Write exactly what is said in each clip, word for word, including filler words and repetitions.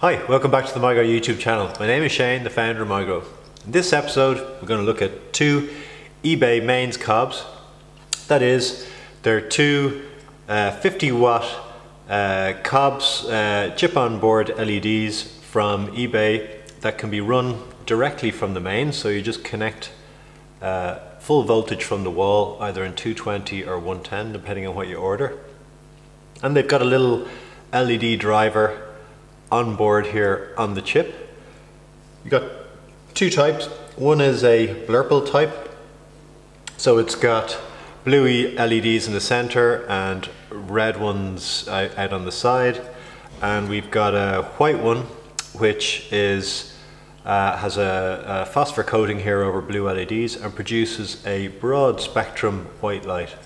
Hi, welcome back to the Migro YouTube channel. My name is Shane, the founder of Migro. In this episode, we're going to look at two eBay mains cobs. That is, they're two uh, fifty watt uh, cobs, uh, chip-on-board L E Ds from eBay that can be run directly from the main. So you just connect uh, full voltage from the wall, either in two twenty or one ten, depending on what you order. And they've got a little L E D driver on board here on the chip. You've got two types. One is a blurple type, so it's got blue L E Ds in the center and red ones out on the side, and we've got a white one which is uh, has a, a phosphor coating here over blue L E Ds and produces a broad spectrum white light.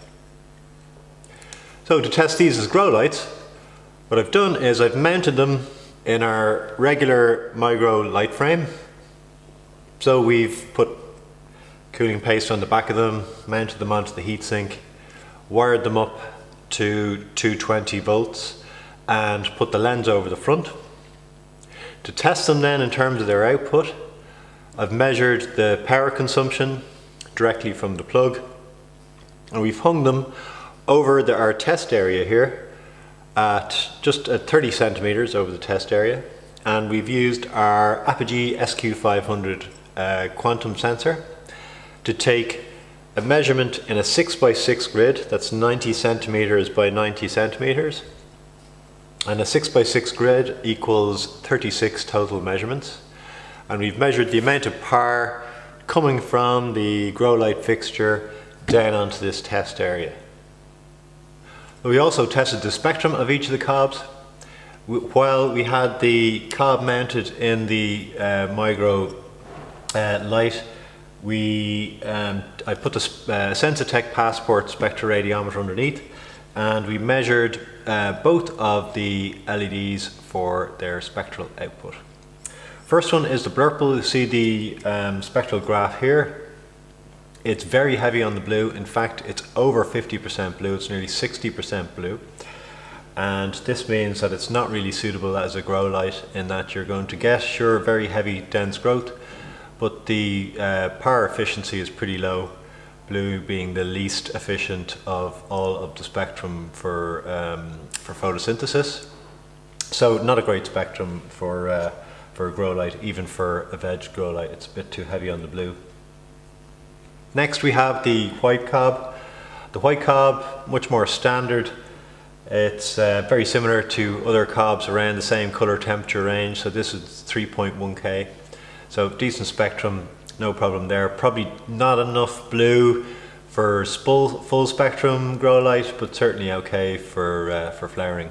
So to test these as grow lights, what I've done is I've mounted them in our regular Migro light frame. So we've put cooling paste on the back of them, mounted them onto the heatsink, wired them up to two twenty volts and put the lens over the front. To test them then in terms of their output, I've measured the power consumption directly from the plug, and we've hung them over the, our test area here at just at thirty centimeters over the test area, and we've used our Apogee S Q five hundred uh, quantum sensor to take a measurement in a six by six grid that's ninety centimeters by ninety centimeters, and a six by six grid equals thirty-six total measurements, and we've measured the amount of P A R coming from the grow light fixture down onto this test area. We also tested the spectrum of each of the cobs. While we had the cob mounted in the uh, Migro uh, light, we, um, I put the uh, Sensatec Passport spectroradiometer underneath, and we measured uh, both of the L E Ds for their spectral output. First one is the blurple. You see the um, spectral graph here. It's very heavy on the blue. In fact, it's over fifty percent blue. It's nearly sixty percent blue. And this means that it's not really suitable as a grow light, in that you're going to get, sure, very heavy, dense growth, but the uh, power efficiency is pretty low, blue being the least efficient of all of the spectrum for, um, for photosynthesis. So not a great spectrum for, uh, for a grow light, even for a veg grow light. It's a bit too heavy on the blue. Next we have the white cob. The white cob, much more standard. It's uh, very similar to other cobs around the same color temperature range. So this is three point one K. So decent spectrum, no problem there. Probably not enough blue for full, full spectrum grow light, but certainly okay for, uh, for flowering.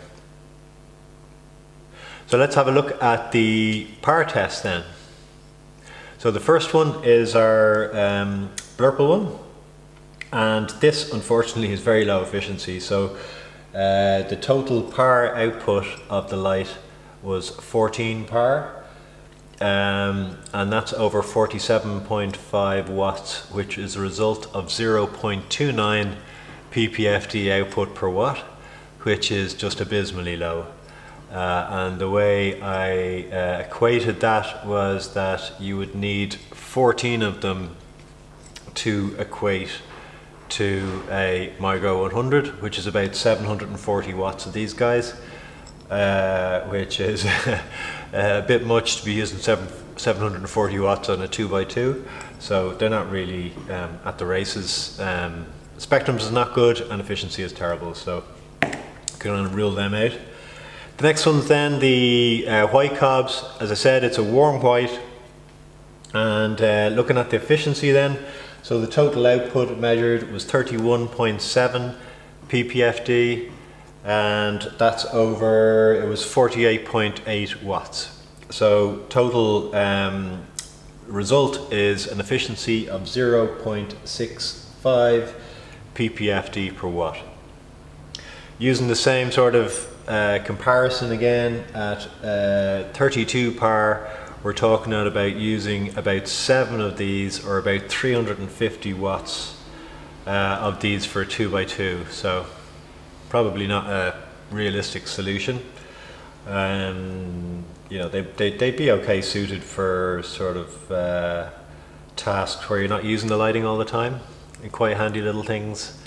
So let's have a look at the P A R test then. So the first one is our um, blurple one, and this unfortunately is very low efficiency. So uh, the total P A R output of the light was fourteen P A R, um, and that's over forty-seven point five watts, which is a result of zero point two nine P P F D output per watt, which is just abysmally low. Uh, and the way I uh, equated that was that you would need fourteen of them to equate to a Migro one hundred, which is about seven hundred forty watts of these guys, uh, which is a bit much to be using seven hundred forty watts on a two by two, so they're not really um, at the races. Um, spectrums is not good and efficiency is terrible, so gonna rule them out. The next one's then the uh, white cobs. As I said, it's a warm white, and uh, looking at the efficiency then, so the total output measured was thirty-one point seven P P F D, and that's over, it was forty-eight point eight watts. So total um, result is an efficiency of zero point six five P P F D per watt. Using the same sort of Uh, comparison again at uh, thirty-two P A R, we're talking about using about seven of these, or about three hundred fifty watts uh, of these for a two by two, so probably not a realistic solution. Um, you know, they, they, they'd be okay suited for sort of uh, tasks where you're not using the lighting all the time, and quite handy little things.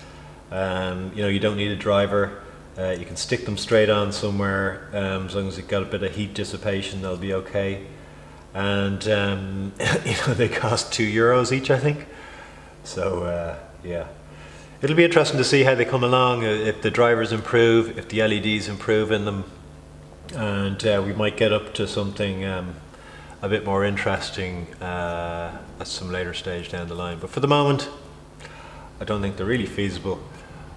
Um, you know, you don't need a driver. Uh, you can stick them straight on somewhere, um, as long as you've got a bit of heat dissipation, they'll be okay. And um, you know, they cost two euros each, I think. So uh, yeah, it'll be interesting to see how they come along, if the drivers improve, if the L E Ds improve in them, and uh, we might get up to something um, a bit more interesting uh, at some later stage down the line. But for the moment, I don't think they're really feasible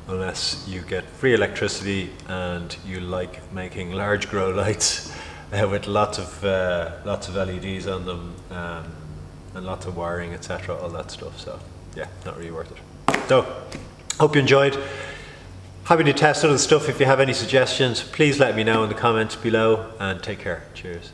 unless you get free electricity and you like making large grow lights uh, with lots of uh, lots of L E Ds on them, um, and lots of wiring, et cetera, all that stuff. So yeah, not really worth it. So hope you enjoyed. Happy to test other stuff. If you have any suggestions, please let me know in the comments below, and take care. Cheers.